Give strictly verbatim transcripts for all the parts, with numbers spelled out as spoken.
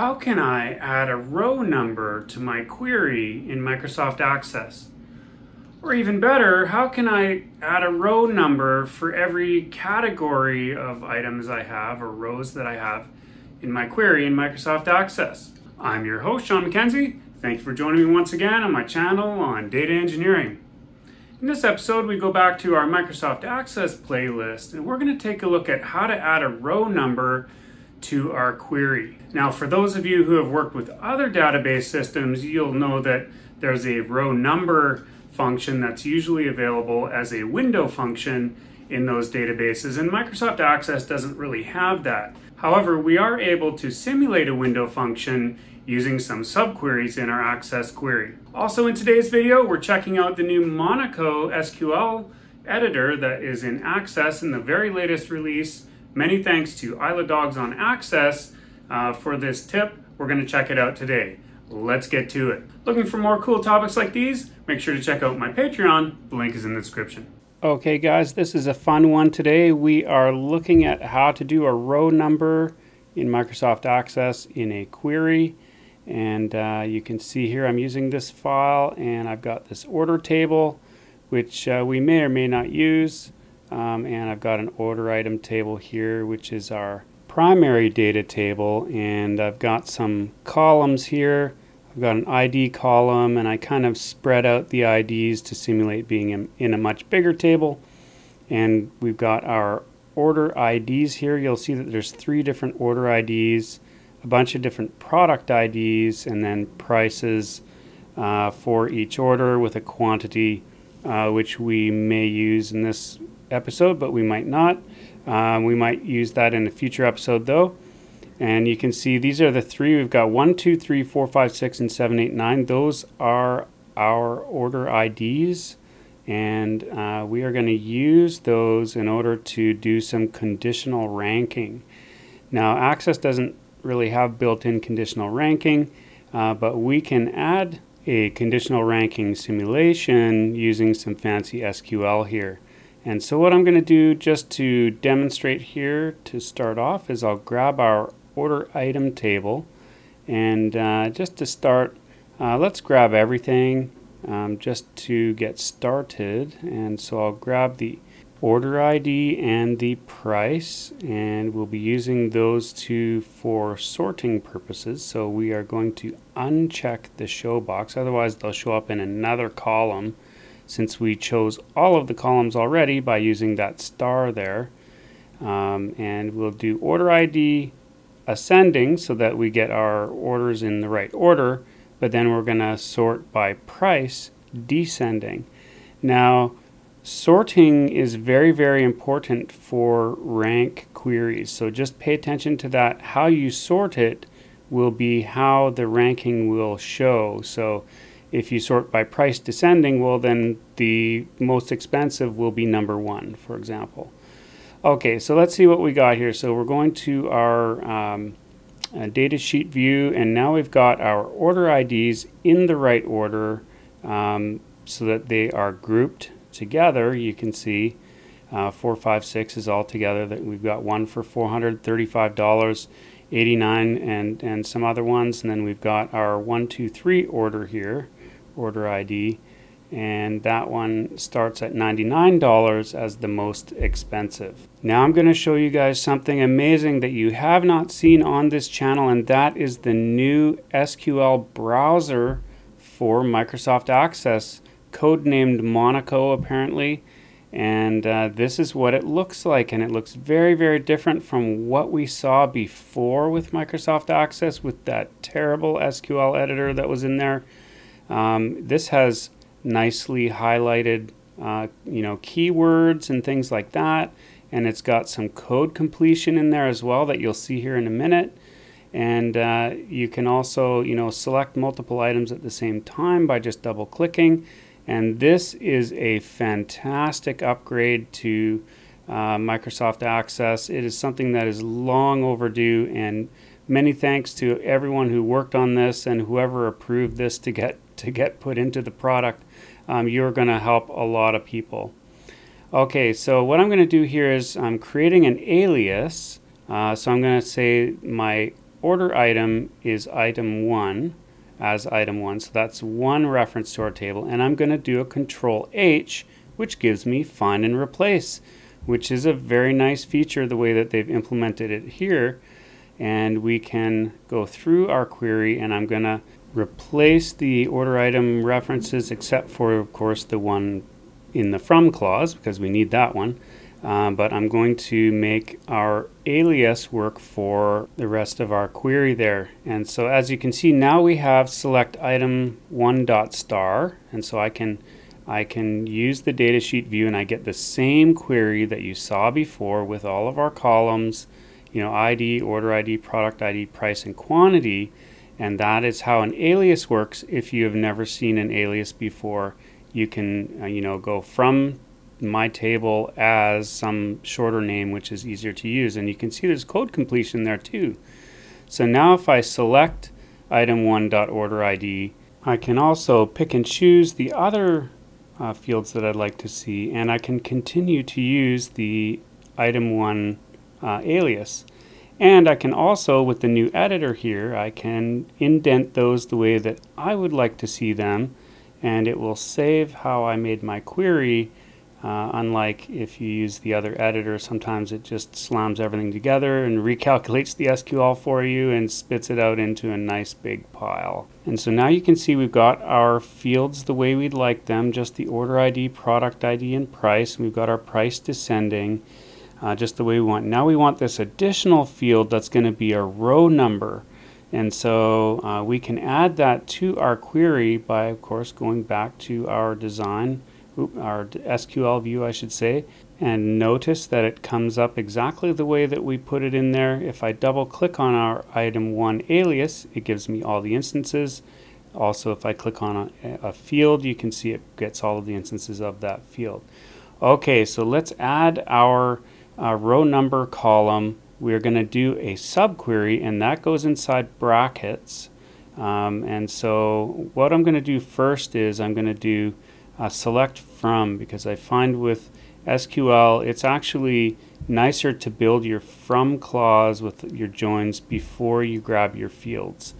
How can I add a row number to my query in Microsoft Access? Or even better, how can I add a row number for every category of items I have or rows that I have in my query in Microsoft Access? I'm your host, Sean MacKenzie. Thank you for joining me once again on my channel on data engineering. In this episode, we go back to our Microsoft Access playlist, and we're going to take a look at how to add a row number to our query. Now, for those of you who have worked with other database systems, you'll know that there's a row number function that's usually available as a window function in those databases, and Microsoft Access doesn't really have that. However, we are able to simulate a window function using some subqueries in our Access query. Also, in today's video, we're checking out the new Monaco S Q L editor that is in Access in the very latest release. Many thanks to Isladogs on Access uh, for this tip. We're going to check it out today. Let's get to it. Looking for more cool topics like these? Make sure to check out my Patreon. The link is in the description. Okay guys, this is a fun one today. We are looking at how to do a row number in Microsoft Access in a query. And uh, you can see here I'm using this file and I've got this order table, which uh, we may or may not use. Um, and I've got an order item table here, which is our primary data table, and I've got some columns here. I've got an I D column, and I kind of spread out the I Ds to simulate being in, in a much bigger table. And we've got our order I Ds here. You'll see that there's three different order I Ds, a bunch of different product I Ds, and then prices uh, for each order with a quantity uh, which we may use in this episode, but we might not. Um, we might use that in a future episode though. And you can see these are the three. We've got one, two, three, four, five, six, and seven, eight, nine. Those are our order I Ds. And uh, we are going to use those in order to do some conditional ranking. Now, Access doesn't really have built-in conditional ranking, uh, but we can add a conditional ranking simulation using some fancy S Q L here. And so what I'm going to do just to demonstrate here to start off is I'll grab our order item table, and uh, just to start, uh, let's grab everything um, just to get started. And so I'll grab the order I D and the price, and we'll be using those two for sorting purposes. So we are going to uncheck the show box, otherwise they'll show up in another column, since we chose all of the columns already by using that star there. Um, and we'll do order I D ascending so that we get our orders in the right order, but then we're gonna sort by price descending. Now, sorting is very, very important for rank queries. So just pay attention to that. How you sort it will be how the ranking will show. So if you sort by price descending, well then the most expensive will be number one, for example. Okay, so let's see what we got here. So we're going to our um, uh, data sheet view, and now we've got our order I Ds in the right order um, so that they are grouped together. You can see uh, four, five, six is all together. That we've got one for four hundred thirty-five dollars and eighty-nine cents and, and some other ones, and then we've got our one, two, three order here. Order I D, and that one starts at ninety-nine dollars as the most expensive. Now I'm going to show you guys something amazing that you have not seen on this channel, and that is the new S Q L browser for Microsoft Access, codenamed Monaco apparently, and uh, this is what it looks like, and it looks very, very different from what we saw before with Microsoft Access with that terrible S Q L editor that was in there. Um, this has nicely highlighted, uh, you know, keywords and things like that. And it's got some code completion in there as well that you'll see here in a minute. And uh, you can also, you know, select multiple items at the same time by just double clicking. And this is a fantastic upgrade to uh, Microsoft Access. It is something that is long overdue, and many thanks to everyone who worked on this and whoever approved this to get to get put into the product. Um, you're going to help a lot of people. Okay, so what I'm going to do here is I'm creating an alias. Uh, so I'm going to say my order item is item one as item one. So that's one reference to our table. And I'm going to do a control H, which gives me find and replace, which is a very nice feature the way that they've implemented it here. And we can go through our query, and I'm going to replace the order item references, except for, of course, the one in the from clause, because we need that one. Uh, but I'm going to make our alias work for the rest of our query there. And so as you can see, now we have select item one dot star. And so I can, I can use the datasheet view, and I get the same query that you saw before with all of our columns, you know, I D, order I D, product I D, price, and quantity. And that is how an alias works. If you have never seen an alias before, you can, uh, you know, go from my table as some shorter name, which is easier to use. And you can see there's code completion there too. So now if I select item one.orderID, I can also pick and choose the other uh, fields that I'd like to see, and I can continue to use the item one uh, alias. And I can also, with the new editor here, I can indent those the way that I would like to see them, and it will save how I made my query. Uh, unlike if you use the other editor, sometimes it just slams everything together and recalculates the S Q L for you and spits it out into a nice big pile. And so now you can see we've got our fields the way we'd like them, just the order I D, product I D, and price. We've got our price descending uh, just the way we want. Now we want this additional field that's going to be a row number. And so uh, we can add that to our query by, of course, going back to our design, our S Q L view, I should say, and notice that it comes up exactly the way that we put it in there. If I double click on our item one alias, it gives me all the instances. Also, if I click on a, a field, you can see it gets all of the instances of that field. Okay, so let's add our uh, row number column. We're going to do a subquery, and that goes inside brackets. Um, and so what I'm going to do first is I'm going to do Uh, select from, because I find with S Q L it's actually nicer to build your from clause with your joins before you grab your fields,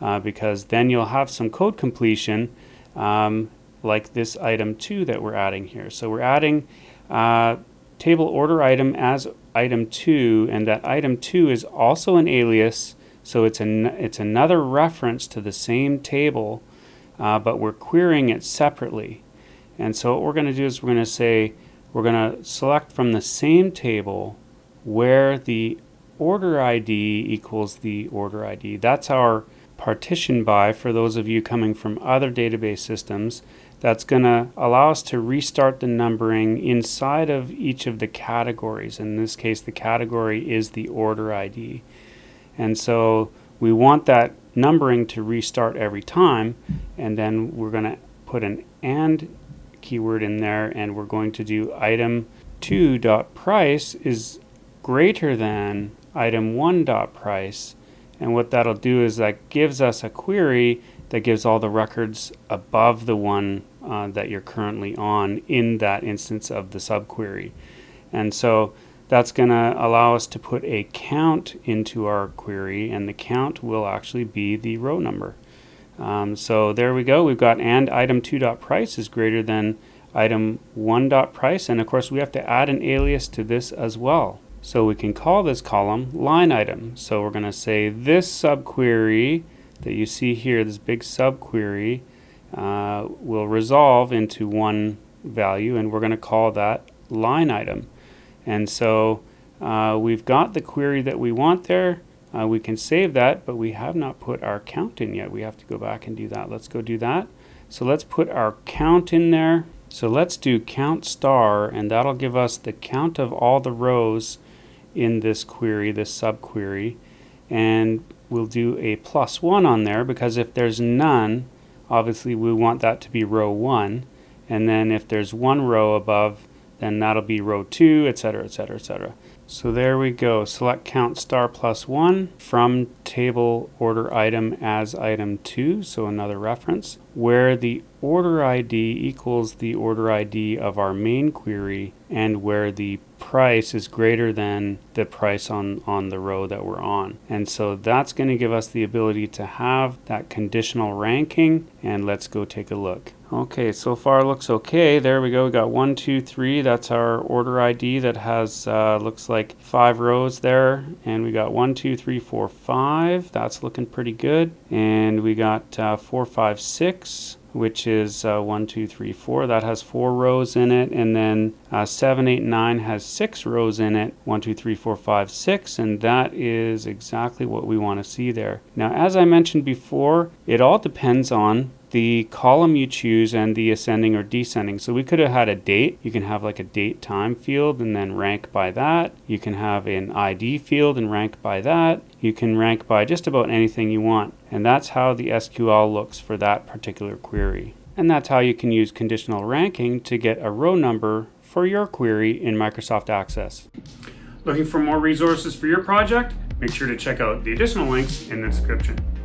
uh, because then you'll have some code completion, um, like this item two that we're adding here. So we're adding uh, table order item as item two, and that item two is also an alias, so it's an it's another reference to the same table, uh, but we're querying it separately. And so what we're going to do is we're going to say, we're going to select from the same table where the order I D equals the order I D. That's our partition by, for those of you coming from other database systems. That's going to allow us to restart the numbering inside of each of the categories. In this case, the category is the order I D. And so we want that numbering to restart every time. And then we're going to put an and keyword in there, and we're going to do item two dot price is greater than item one dot price, and what that'll do is that gives us a query that gives all the records above the one uh, that you're currently on in that instance of the subquery. And so that's going to allow us to put a count into our query, and the count will actually be the row number. Um, so there we go. We've got and item two.price is greater than item one.price. And of course, we have to add an alias to this as well. So we can call this column line item. So we're going to say this subquery that you see here, this big subquery, uh, will resolve into one value, and we're going to call that line item. And so uh, we've got the query that we want there. Uh, we can save that, but we have not put our count in yet. We have to go back and do that. Let's go do that. So let's put our count in there. So let's do count star, and that'll give us the count of all the rows in this query, this subquery. And we'll do a plus one on there, because if there's none, obviously we want that to be row one. And then if there's one row above, then that'll be row two, et cetera, et cetera, et cetera. So there we go. Select count star plus one from table order item as item two, so another reference, where the order I D equals the order I D of our main query, and where the price is greater than the price on, on the row that we're on. And so that's going to give us the ability to have that conditional ranking. And let's go take a look. Okay, so far looks okay. There we go. We got one, two, three. That's our order I D that has, uh, looks like five rows there. And we got one, two, three, four, five. That's looking pretty good. And we got uh, four, five, six, which is uh, one, two, three, four. That has four rows in it. And then uh, seven, eight, nine has six rows in it. One, two, three, four, five, six. And that is exactly what we want to see there. Now, as I mentioned before, it all depends on the column you choose and the ascending or descending. So we could have had a date. You can have like a date time field and then rank by that. You can have an I D field and rank by that. You can rank by just about anything you want. And that's how the S Q L looks for that particular query. And that's how you can use conditional ranking to get a row number for your query in Microsoft Access. Looking for more resources for your project? Make sure to check out the additional links in the description.